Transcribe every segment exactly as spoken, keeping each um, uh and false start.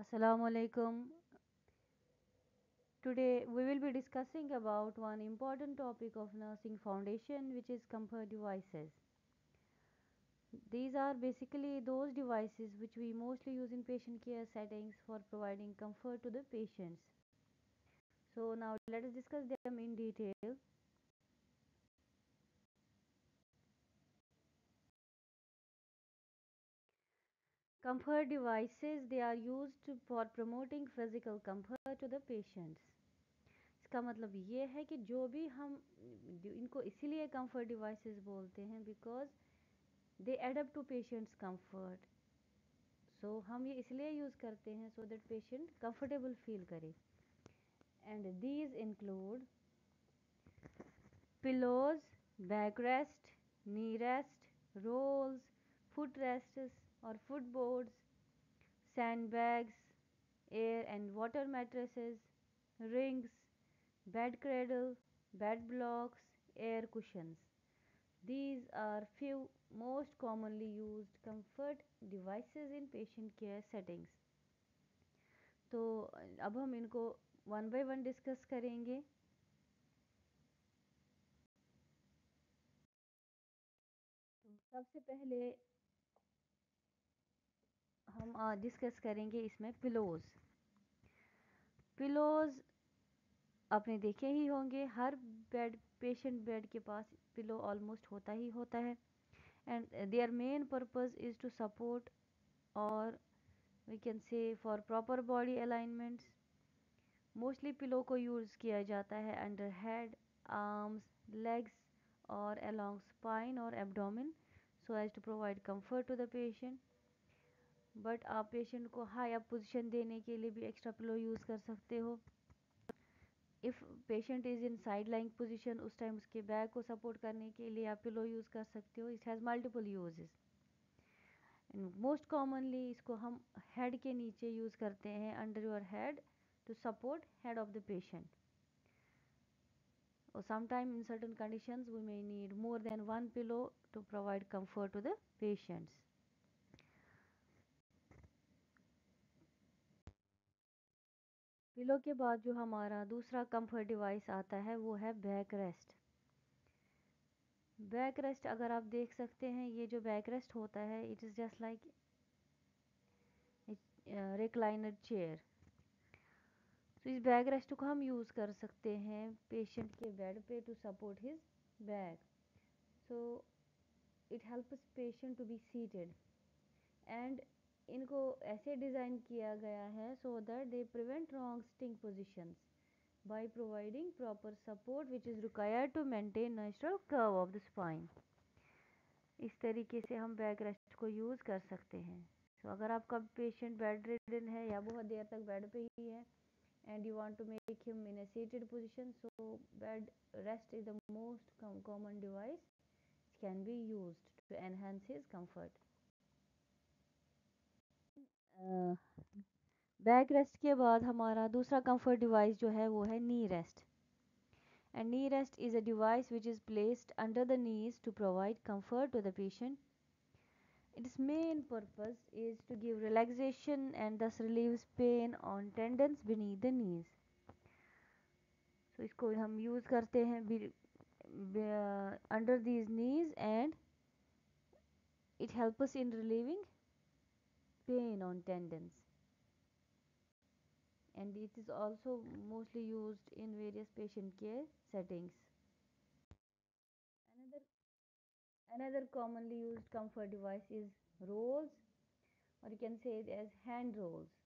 Assalamu alaikum. Today we will be discussing about one important topic of nursing foundation, which is comfort devices. These are basically those devices which we mostly use in patient care settings for providing comfort to the patients. So now let us discuss them in detail. Comfort devices, they are used for promoting physical comfort to the patients. इसका मतलब ये है कि जो भी हम इनको इसीलिए comfort devices बोलते हैं because they adapt to patient's comfort. So हम ये इसलिए use करते हैं so that patient comfortable feel करे. And these include pillows, backrest, knee rest, rolls, foot rests और footboards, sandbags, air and water mattresses, rings, bed cradle, bed blocks, air cushions. These are few most commonly used comfort devices in patient care settings. तो अब हम इनको one by one discuss करेंगे. सबसे पहले हम आज डिस्कस करेंगे इसमें पिलोज. पिलोज आपने देखे ही होंगे, हर बेड पेशेंट बेड के पास पिलो ऑलमोस्ट होता ही होता है. And there main purpose is to support और we can say for proper body alignments. Mostly pillow को यूज़ किया जाता है अंडर हेड, आर्म्स, लेग्स और अलोंग स्पाइन और abdomen so as to provide comfort to the patient. But आप patient को high up position देने के लिए भी एक्स्ट्रा पिलो यूज़ कर सकते हो. If patient is in side lying position, उस टाइम उसके बैक को सपोर्ट करने के लिए आप पिलो यूज़ कर सकते हो. It has multiple uses. Most commonly इसको हम हेड के नीचे यूज़ करते हैं under your head to support head of the patient. और sometime in certain conditions we may need more than one pillow to provide comfort to the patients. Pillow के बाद जो हमारा दूसरा कंफर्ट डिवाइस आता है वो है बैक रेस्ट. बैक रेस्ट अगर आप देख सकते हैं, ये जो बैक रेस्ट होता है it is just like recliner chair. तो इस बैक रेस्ट को हम यूज़ कर सकते हैं पेशेंट के बेड पे to support his back. So it helps patient to be seated and इनको ऐसे डिज़ाइन किया गया है so that they prevent wrong sitting positions by providing proper support which is required to maintain natural curve of the spine. इस तरीके से हम back rest को यूज़ कर सकते हैं. सो so, अगर आपका पेशेंट बेड रिडन है या बहुत देर तक बेड पे ही है and you want to make him in a seated position, so bed rest is the most common device can be used to enhance his comfort. Back rest के बाद हमारा दूसरा कंफर्ट डिवाइस जो है वो है knee rest. And knee rest is a device which is placed under the knees to provide comfort to the patient. Its main purpose is to give relaxation and thus relieves pain on tendons beneath the knees. So इसको हम use करते हैं under these knees and it helps in relieving pain on tendons. And it is also mostly used in various patient care settings. Another another commonly used comfort device is rolls, or you can say it as hand rolls.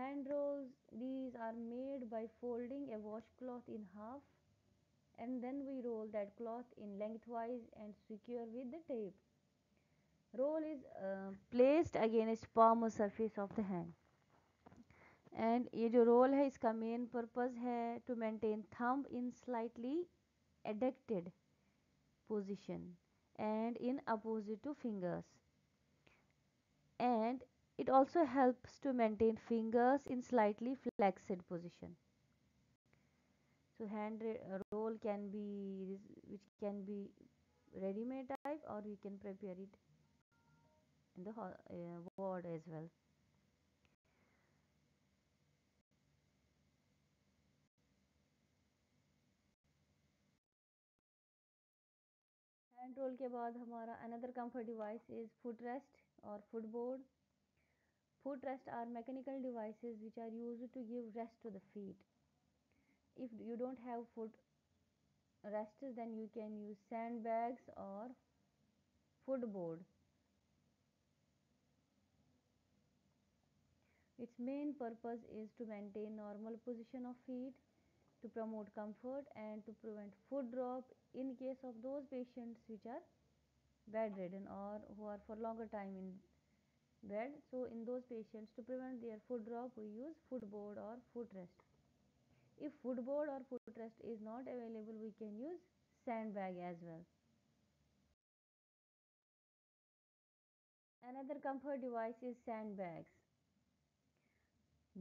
Hand rolls, these are made by folding a washcloth in half and then we roll that cloth in lengthwise and secure with the tape. Roll is uh, placed against palm or surface of the hand. And ये जो roll है इसका main purpose है to maintain thumb in slightly adducted position and in opposite to fingers. And it also helps to maintain fingers in slightly flexed position. So hand roll can be, which can be ready-made type or we can prepare it in the uh, ward as well. Control के बाद हमारा another comfort device is foot rest और foot board. Foot rest are mechanical devices which are used to give rest to the feet. If you don't have foot rest then you can use sand bags और foot board. Its main purpose is to maintain normal position of feet, to promote comfort and to prevent foot drop in case of those patients which are bedridden or who are for longer time in bed. So in those patients, to prevent their foot drop, we use foot board or foot rest. If foot board or foot rest is not available, we can use sandbag as well. Another comfort device is sandbags.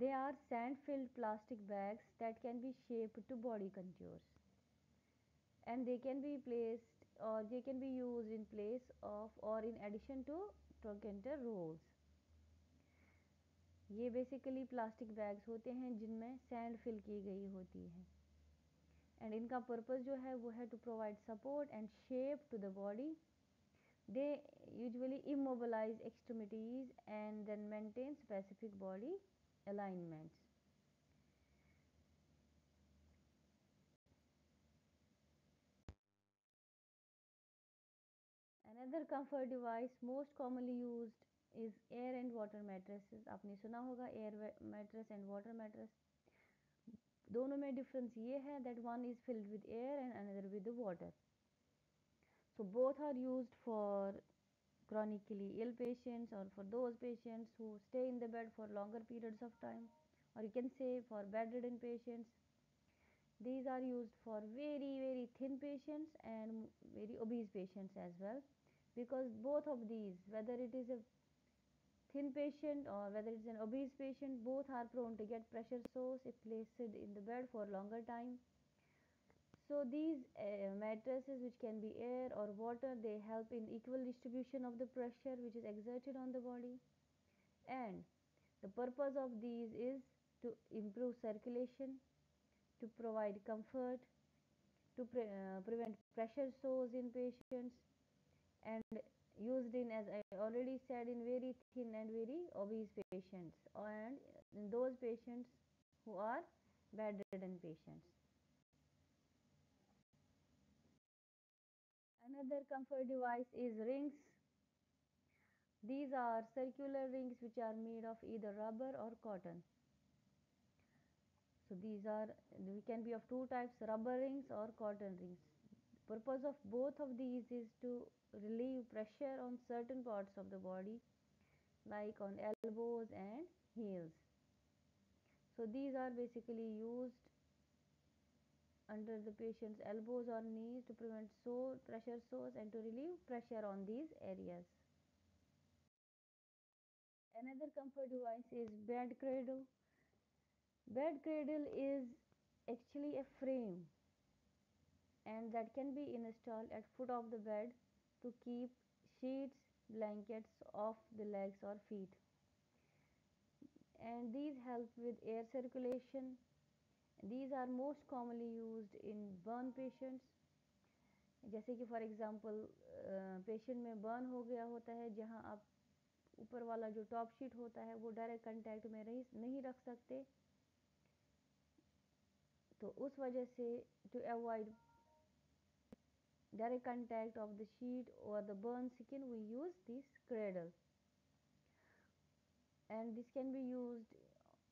They are sand-filled plastic bags that can be shaped to body contours, and they can be placed or they can be used in place of or in addition to trochanter rolls. ये basically plastic bags होते हैं जिनमें sand fill की गई होती है, and इनका purpose जो है वो है to provide support and shape to the body. They usually immobilize extremities and then maintain specific body alignments. Another comfort device most commonly used is air and water mattresses. आपने सुना होगा air mattress and water mattress. दोनों में difference ये है that one is filled with air and another with the water. So both are used for chronically ill patients or for those patients who stay in the bed for longer periods of time, or you can say for bedridden patients. These are used for very very thin patients and very obese patients as well, because both of these, whether it is a thin patient or whether it's an obese patient, both are prone to get pressure sores if placed in the bed for longer time. So these uh, mattresses, which can be air or water, they help in equal distribution of the pressure which is exerted on the body, and the purpose of these is to improve circulation, to provide comfort, to pre uh, prevent pressure sores in patients, and used in, as I already said, in very thin and very obese patients and in those patients who are bedridden patients. Another comfort device is rings. These are circular rings which are made of either rubber or cotton. So these are, they can be of two types, rubber rings or cotton rings. Purpose of both of these is to relieve pressure on certain parts of the body, like on elbows and heels. So these are basically used under the patient's elbows or knees to prevent sore, pressure sores and to relieve pressure on these areas. Another comfort device is bed cradle. Bed cradle is actually a frame, and that can be installed at foot of the bed to keep sheets, blankets off the legs or feet. And these help with air circulation. These are most commonly used in burn patients. जैसे कि for example patient में burn हो गया होता है, जहाँ आप ऊपर वाला जो top sheet होता है वो direct contact में नहीं रख सकते, तो उस वजह से to avoid direct contact of the sheet or the burn skin we use this cradle, and this can be used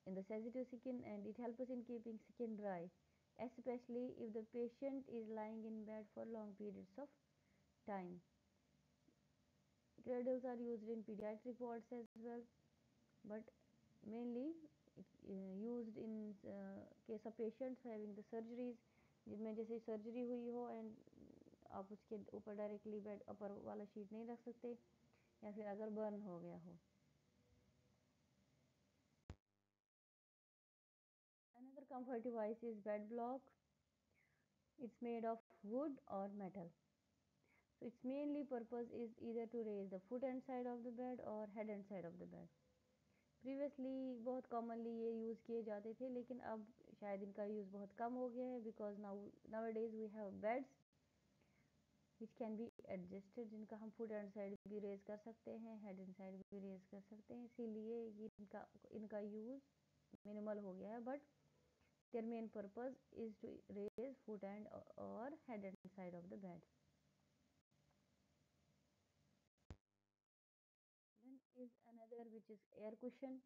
in the sensitive skin and it helps us in keeping skin dry, especially if the patient is lying in bed for long periods of time. Cradles are used in pediatric wards as well, but mainly uh, used in uh, case of patients having the surgeries, जिनमें जैसे surgery हुई हो and आप उसके ऊपर directly bed ऊपर वाला sheet नहीं रख सकते, या फिर अगर बर्न हो गया हो. Another comfort device is bed block. It's made of wood or metal. So its mainly purpose is either to raise the foot and side of the bed or head and side of the bed. Previously बहुत commonly ये use किए जाते थे, लेकिन अब शायद इनका use बहुत कम हो गया है, because now nowadays we have beds which can be adjusted, जिनका हम फुट एंड साइड भी रेज कर सकते हैं, हेड एंड साइड भी रेज कर सकते हैं, इसीलिए ये इनका इनका यूज़ मिनिमल हो गया है। But there main purpose is to raise foot end और head end side of the bed. Then is another which is air cushion.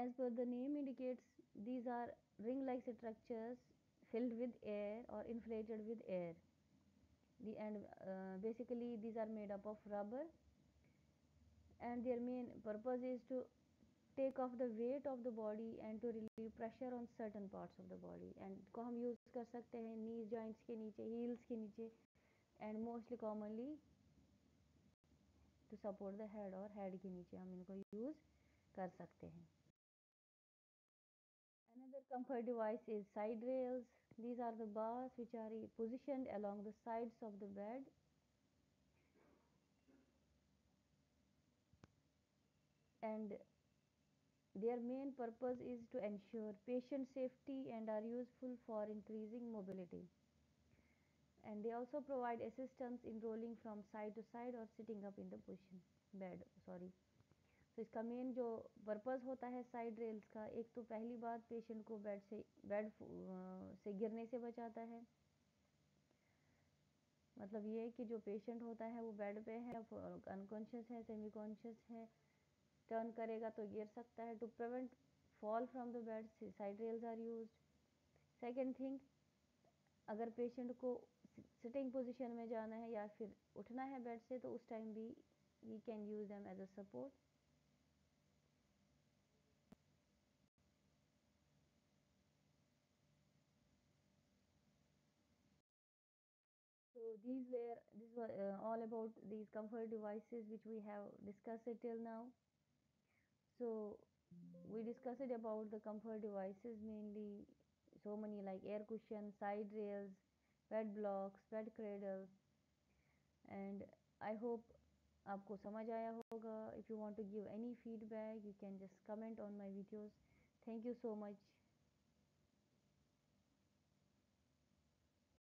As per the name indicates, these are ring-like structures filled with air or inflated with air. The and uh, basically these are made up of rubber, and their main purpose is to take off the weight of the body and to relieve pressure on certain parts of the body. And को हम use कर सकते हैं knees, joints के नीचे, heels के नीचे, and mostly commonly to support the head और head के नीचे हम इनको use कर सकते हैं। Another comfort device is side rails. These are the bars which are positioned along the sides of the bed. And their main purpose is to ensure patient safety and are useful for increasing mobility. And they also provide assistance in rolling from side to side or sitting up in the position bed. Sorry. तो इसका main जो purpose होता है side rails का, एक तो पहली बात पेशेंट को बेड से बेड से गिरने से बचाता है, मतलब ये कि जो पेशेंट होता है वो बेड पे है, अनकॉन्शियस है, सेमी कॉन्शियस है, टर्न करेगा तो गिर सकता है। To prevent fall from the bed side rails are used. Second thing, अगर पेशेंट को सिटिंग पोजिशन में जाना है या फिर उठना है बेड से तो उस टाइम भी we can use them as a support. So these were this was uh, all about these comfort devices which we have discussed till now. So we discussed about the comfort devices mainly, so many like air cushion, side rails, bed blocks, bed cradles, and I hope आपको समझ आया होगा। If you want to give any feedback, you can just comment on my videos. Thank you so much.